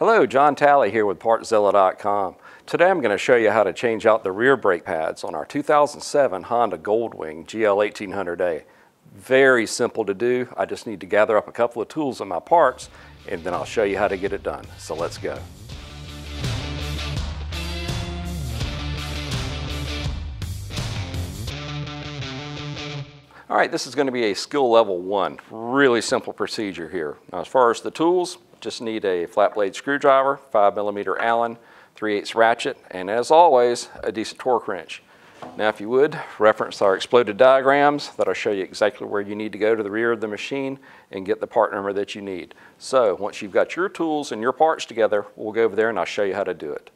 Hello, John Talley here with Partzilla.com. Today I'm going to show you how to change out the rear brake pads on our 2007 Honda Goldwing GL1800A. Very simple to do. I just need to gather up a couple of tools and my parts, and then I'll show you how to get it done. So let's go. All right, this is going to be a skill level 1. Really simple procedure here. Now, as far as the tools, just need a flat blade screwdriver, 5mm Allen, 3/8 ratchet, and as always, a decent torque wrench. Now, if you would, reference our exploded diagrams. That'll show you exactly where you need to go to the rear of the machine and get the part number that you need. So once you've got your tools and your parts together, we'll go over there and I'll show you how to do it.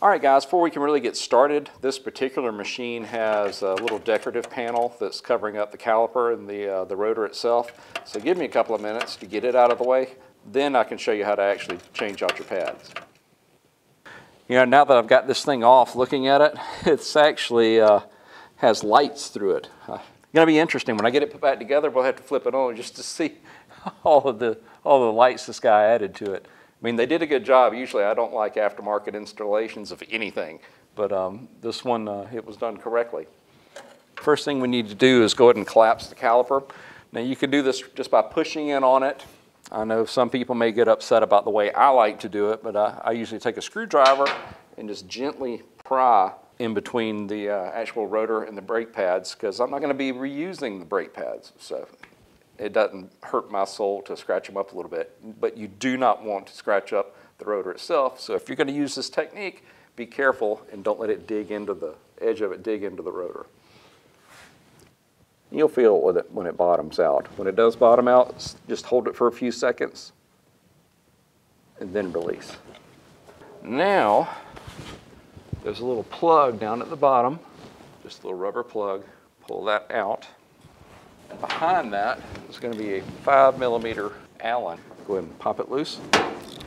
All right, guys, before we can really get started, this particular machine has a little decorative panel that's covering up the caliper and the rotor itself. So give me a couple of minutes to get it out of the way, then I can show you how to actually change out your pads. You know, now that I've got this thing off looking at it, it's actually has lights through it. It's gonna be interesting. When I get it put back together, we'll have to flip it on just to see all the lights this guy added to it. I mean, they did a good job. Usually I don't like aftermarket installations of anything, but this one, it was done correctly. First thing we need to do is go ahead and collapse the caliper. Now, you can do this just by pushing in on it. I know some people may get upset about the way I like to do it, but I usually take a screwdriver and just gently pry in between the actual rotor and the brake pads, because I'm not going to be reusing the brake pads. So it doesn't hurt my soul to scratch them up a little bit, but you do not want to scratch up the rotor itself. So if you're going to use this technique, be careful and don't let it dig into the edge of it, dig into the rotor. You'll feel it when it bottoms out. When it does bottom out, just hold it for a few seconds and then release. Now, there's a little plug down at the bottom, just a little rubber plug. Pull that out. Behind that is going to be a 5mm Allen. Go ahead and pop it loose,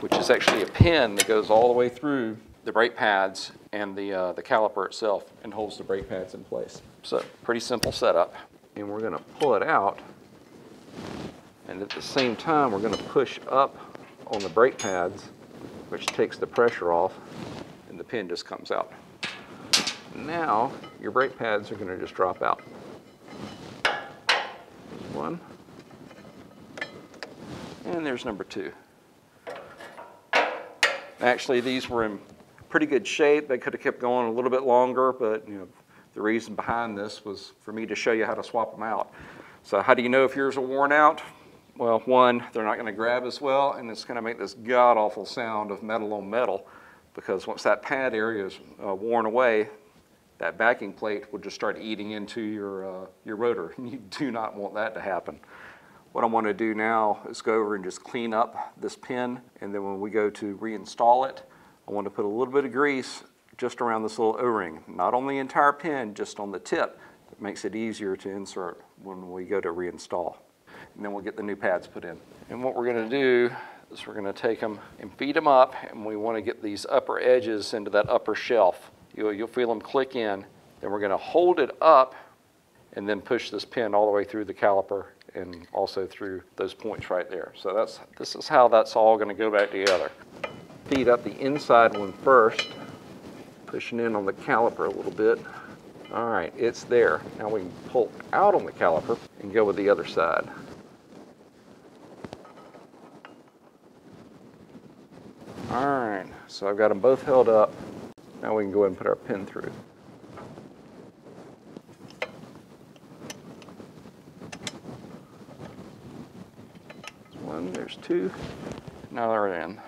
which is actually a pin that goes all the way through the brake pads and the caliper itself and holds the brake pads in place. So pretty simple setup. And we're going to pull it out, and at the same time we're going to push up on the brake pads, which takes the pressure off, and the pin just comes out. Now your brake pads are going to just drop out. One, and there's number 2. Actually, these were in pretty good shape. They could have kept going a little bit longer, but you know, the reason behind this was for me to show you how to swap them out. So how do you know if yours are worn out? Well, one, they're not going to grab as well, and it's going to make this god-awful sound of metal on metal, because once that pad area is worn away, that backing plate will just start eating into your rotor. You do not want that to happen. What I want to do now is go over and just clean up this pin, and then when we go to reinstall it, I want to put a little bit of grease just around this little O-ring. Not on the entire pin, just on the tip. It makes it easier to insert when we go to reinstall. And then we'll get the new pads put in. And what we're going to do is we're going to take them and feed them up, and we want to get these upper edges into that upper shelf. You'll feel them click in. Then we're going to hold it up and then push this pin all the way through the caliper and also through those points right there. So this is how that's all going to go back together. Feed up the inside one first, pushing in on the caliper a little bit. All right, it's there. Now we can pull out on the caliper and go with the other side. All right, so I've got them both held up. Now we can go ahead and put our pin through. There's one, there's 2. Now they're in.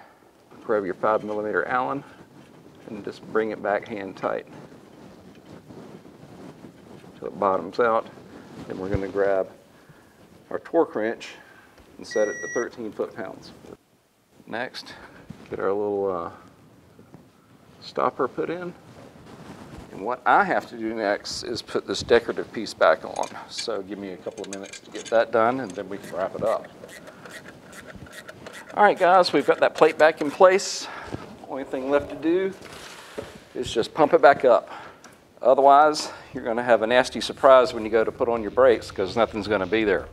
Grab your 5mm Allen and just bring it back hand tight until it bottoms out. Then we're going to grab our torque wrench and set it to 13 foot-pounds. Next, get our little stopper put in, and what I have to do next is put this decorative piece back on. So give me a couple of minutes to get that done, and then we can wrap it up. All right, guys, we've got that plate back in place. Only thing left to do is just pump it back up. Otherwise, you're going to have a nasty surprise when you go to put on your brakes, because nothing's going to be there.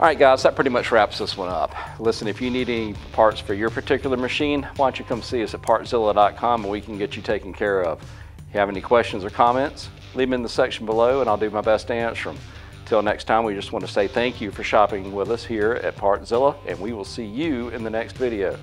All right, guys, that pretty much wraps this one up. Listen, if you need any parts for your particular machine, why don't you come see us at Partzilla.com and we can get you taken care of. If you have any questions or comments, leave them in the section below and I'll do my best to answer them. Till next time, we just want to say thank you for shopping with us here at Partzilla, and we will see you in the next video.